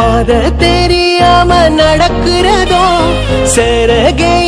और तेरी आम नड़क रदो सर गे